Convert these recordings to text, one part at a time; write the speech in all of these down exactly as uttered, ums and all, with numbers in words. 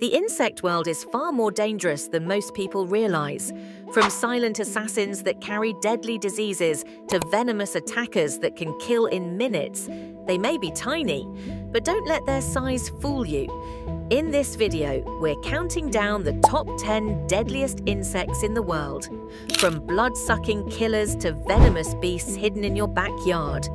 The insect world is far more dangerous than most people realize, from silent assassins that carry deadly diseases to venomous attackers that can kill in minutes. They may be tiny, but don't let their size fool you. In this video, we're counting down the top ten deadliest insects in the world, from blood-sucking killers to venomous beasts hidden in your backyard.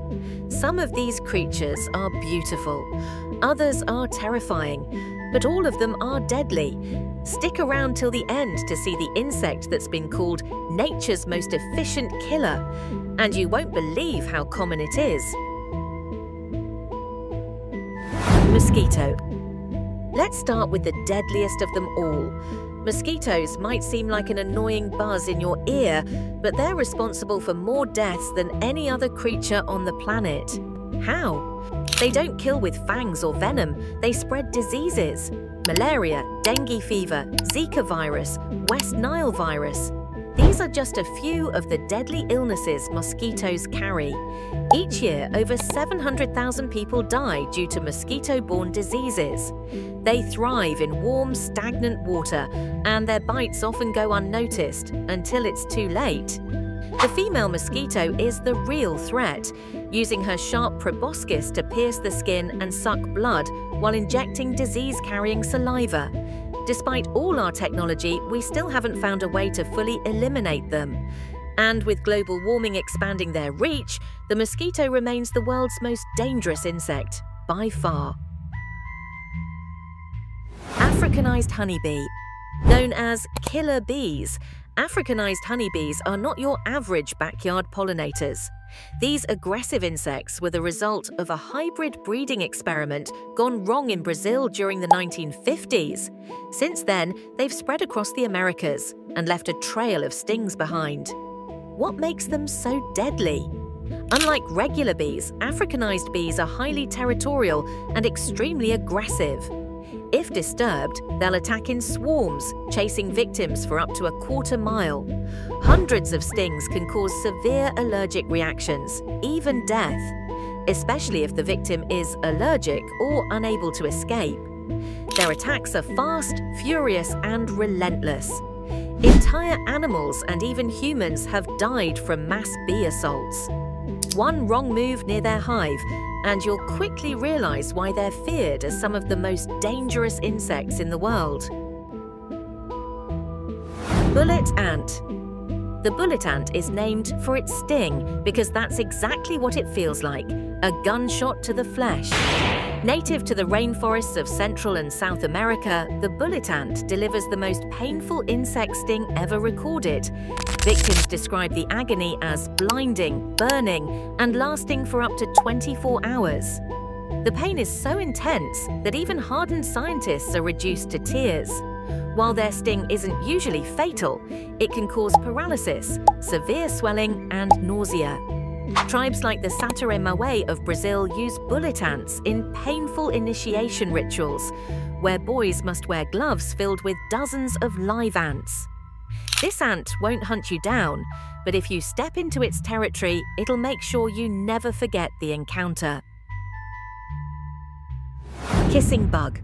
Some of these creatures are beautiful, others are terrifying, but all of them are deadly. Stick around till the end to see the insect that's been called nature's most efficient killer, and you won't believe how common it is. Mosquito. Let's start with the deadliest of them all. Mosquitoes might seem like an annoying buzz in your ear, but they're responsible for more deaths than any other creature on the planet. How? They don't kill with fangs or venom, they spread diseases. Malaria, dengue fever, Zika virus, West Nile virus. These are just a few of the deadly illnesses mosquitoes carry. Each year, over seven hundred thousand people die due to mosquito-borne diseases. They thrive in warm, stagnant water, and their bites often go unnoticed until it's too late. The female mosquito is the real threat, using her sharp proboscis to pierce the skin and suck blood while injecting disease-carrying saliva. Despite all our technology, we still haven't found a way to fully eliminate them. And with global warming expanding their reach, the mosquito remains the world's most dangerous insect, by far. Africanized honeybee. Known as killer bees, Africanized honeybees are not your average backyard pollinators. These aggressive insects were the result of a hybrid breeding experiment gone wrong in Brazil during the nineteen fifties. Since then, they've spread across the Americas and left a trail of stings behind. What makes them so deadly? Unlike regular bees, Africanized bees are highly territorial and extremely aggressive. If disturbed, they'll attack in swarms, chasing victims for up to a quarter mile. Hundreds of stings can cause severe allergic reactions, even death, especially if the victim is allergic or unable to escape. Their attacks are fast, furious, and relentless. Entire animals and even humans have died from mass bee assaults. One wrong move near their hive, and you'll quickly realize why they're feared as some of the most dangerous insects in the world. Bullet ant. The bullet ant is named for its sting because that's exactly what it feels like, a gunshot to the flesh. Native to the rainforests of Central and South America, the bullet ant delivers the most painful insect sting ever recorded. Victims describe the agony as blinding, burning, and lasting for up to twenty-four hours. The pain is so intense that even hardened scientists are reduced to tears. While their sting isn't usually fatal, it can cause paralysis, severe swelling, and nausea. Tribes like the Sateré-Mawé of Brazil use bullet ants in painful initiation rituals, where boys must wear gloves filled with dozens of live ants. This ant won't hunt you down, but if you step into its territory, it'll make sure you never forget the encounter. Kissing bug.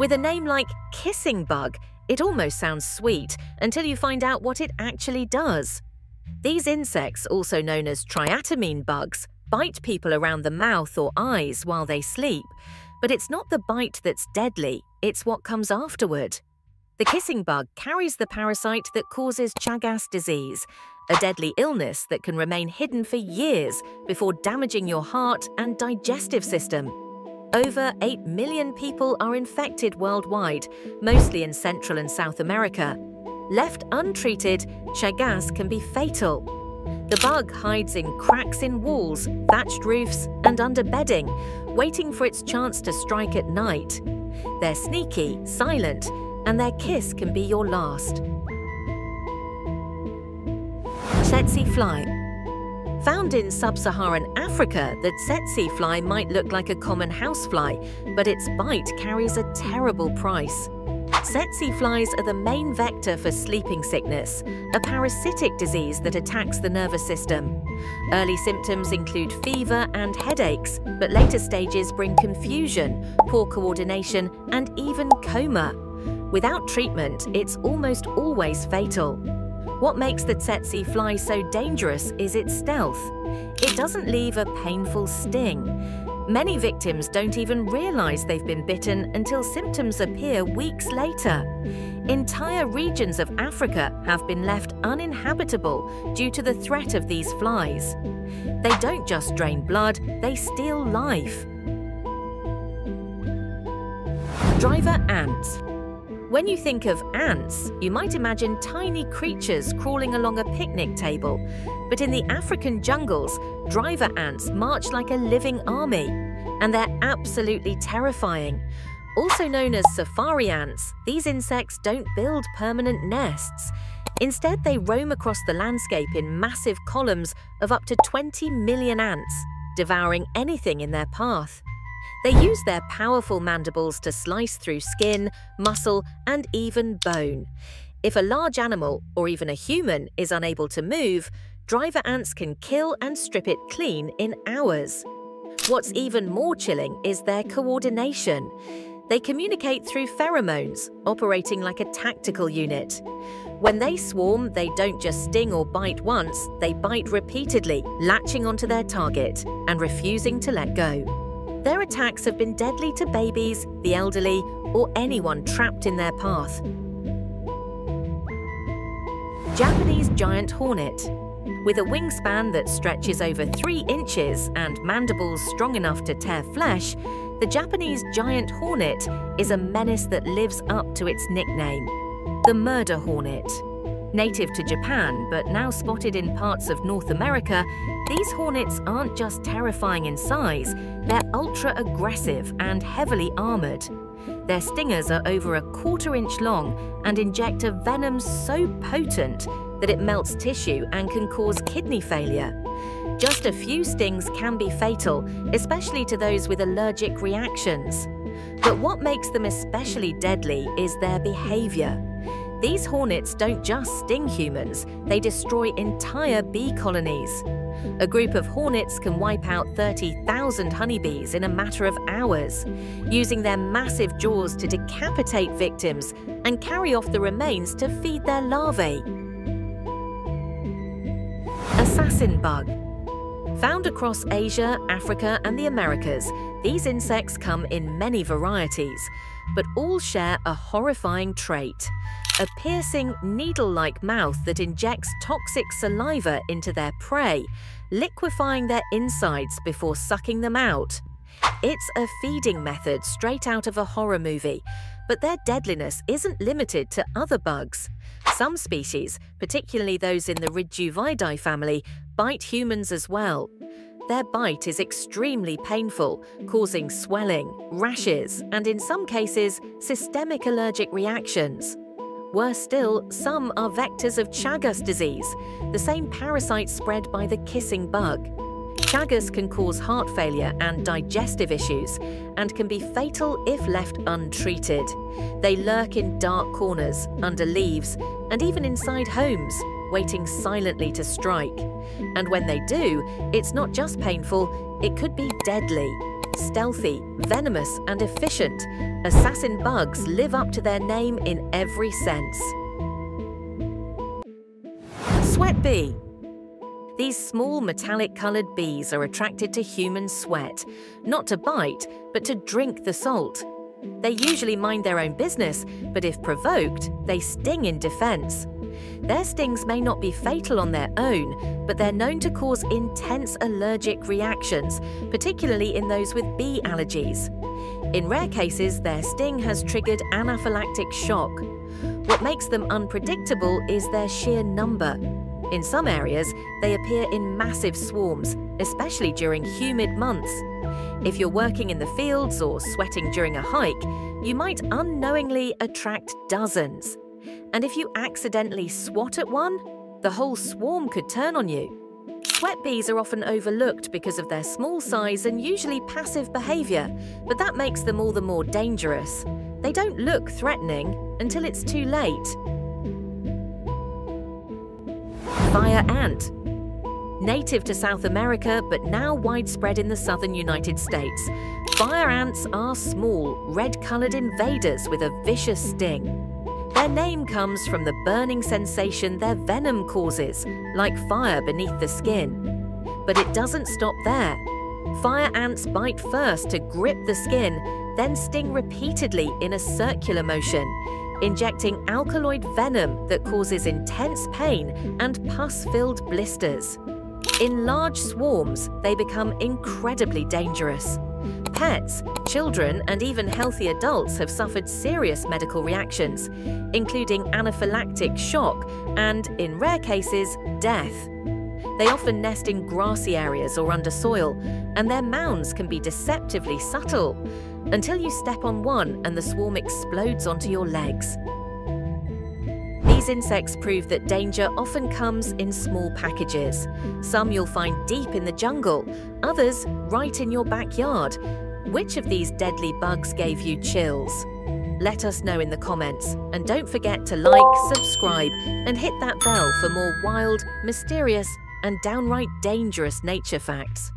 With a name like kissing bug, it almost sounds sweet until you find out what it actually does. These insects, also known as triatamine bugs, bite people around the mouth or eyes while they sleep. But it's not the bite that's deadly, it's what comes afterward. The kissing bug carries the parasite that causes Chagas disease, a deadly illness that can remain hidden for years before damaging your heart and digestive system. Over eight million people are infected worldwide, mostly in Central and South America. Left untreated, Chagas can be fatal. The bug hides in cracks in walls, thatched roofs, and under bedding, waiting for its chance to strike at night. They're sneaky, silent, and their kiss can be your last. Tsetse fly. Found in sub-Saharan Africa, the tsetse fly might look like a common housefly, but its bite carries a terrible price. Tsetse flies are the main vector for sleeping sickness, a parasitic disease that attacks the nervous system. Early symptoms include fever and headaches, but later stages bring confusion, poor coordination, and even coma. Without treatment, it's almost always fatal. What makes the tsetse fly so dangerous is its stealth. It doesn't leave a painful sting. Many victims don't even realize they've been bitten until symptoms appear weeks later. Entire regions of Africa have been left uninhabitable due to the threat of these flies. They don't just drain blood, they steal life. Driver ants. When you think of ants, you might imagine tiny creatures crawling along a picnic table. But in the African jungles, driver ants march like a living army. And they're absolutely terrifying. Also known as safari ants, these insects don't build permanent nests. Instead, they roam across the landscape in massive columns of up to twenty million ants, devouring anything in their path. They use their powerful mandibles to slice through skin, muscle, and even bone. If a large animal, or even a human, is unable to move, driver ants can kill and strip it clean in hours. What's even more chilling is their coordination. They communicate through pheromones, operating like a tactical unit. When they swarm, they don't just sting or bite once, they bite repeatedly, latching onto their target and refusing to let go. Their attacks have been deadly to babies, the elderly, or anyone trapped in their path. Japanese giant hornet. With a wingspan that stretches over three inches and mandibles strong enough to tear flesh, the Japanese giant hornet is a menace that lives up to its nickname, the murder hornet. Native to Japan, but now spotted in parts of North America, these hornets aren't just terrifying in size, they're ultra-aggressive and heavily armoured. Their stingers are over a quarter inch long and inject a venom so potent that it melts tissue and can cause kidney failure. Just a few stings can be fatal, especially to those with allergic reactions. But what makes them especially deadly is their behaviour. These hornets don't just sting humans, they destroy entire bee colonies. A group of hornets can wipe out thirty thousand honeybees in a matter of hours, using their massive jaws to decapitate victims and carry off the remains to feed their larvae. Assassin bug. Found across Asia, Africa, and the Americas, these insects come in many varieties, but all share a horrifying trait. A piercing, needle-like mouth that injects toxic saliva into their prey, liquefying their insides before sucking them out. It's a feeding method straight out of a horror movie, but their deadliness isn't limited to other bugs. Some species, particularly those in the Reduviidae family, bite humans as well. Their bite is extremely painful, causing swelling, rashes, and in some cases, systemic allergic reactions. Worse still, some are vectors of Chagas disease, the same parasite spread by the kissing bug. Chagas can cause heart failure and digestive issues, and can be fatal if left untreated. They lurk in dark corners, under leaves, and even inside homes, waiting silently to strike. And when they do, it's not just painful, it could be deadly. Stealthy, venomous, and efficient, assassin bugs live up to their name in every sense. Sweat bee. These small metallic-coloured bees are attracted to human sweat, not to bite, but to drink the salt. They usually mind their own business, but if provoked, they sting in defence. Their stings may not be fatal on their own, but they're known to cause intense allergic reactions, particularly in those with bee allergies. In rare cases, their sting has triggered anaphylactic shock. What makes them unpredictable is their sheer number. In some areas, they appear in massive swarms, especially during humid months. If you're working in the fields or sweating during a hike, you might unknowingly attract dozens. And if you accidentally swat at one, the whole swarm could turn on you. Sweat bees are often overlooked because of their small size and usually passive behaviour, but that makes them all the more dangerous. They don't look threatening until it's too late. Fire ant. Native to South America, but now widespread in the southern United States. Fire ants are small, red-coloured invaders with a vicious sting. Their name comes from the burning sensation their venom causes, like fire beneath the skin. But it doesn't stop there. Fire ants bite first to grip the skin, then sting repeatedly in a circular motion, injecting alkaloid venom that causes intense pain and pus-filled blisters. In large swarms, they become incredibly dangerous. Pets, children, and even healthy adults have suffered serious medical reactions, including anaphylactic shock and, in rare cases, death. They often nest in grassy areas or under soil, and their mounds can be deceptively subtle, until you step on one and the swarm explodes onto your legs. These insects prove that danger often comes in small packages. Some you'll find deep in the jungle, others right in your backyard. Which of these deadly bugs gave you chills? Let us know in the comments, and don't forget to like, subscribe, and hit that bell for more wild, mysterious, and downright dangerous nature facts.